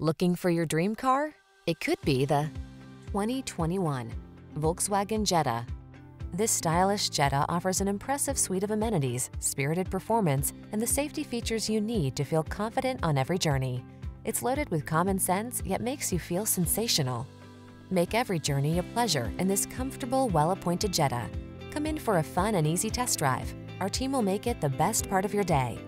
Looking for your dream car? It could be the 2021 Volkswagen Jetta. This stylish Jetta offers an impressive suite of amenities, spirited performance, and the safety features you need to feel confident on every journey. It's loaded with common sense, yet makes you feel sensational. Make every journey a pleasure in this comfortable, well-appointed Jetta. Come in for a fun and easy test drive. Our team will make it the best part of your day.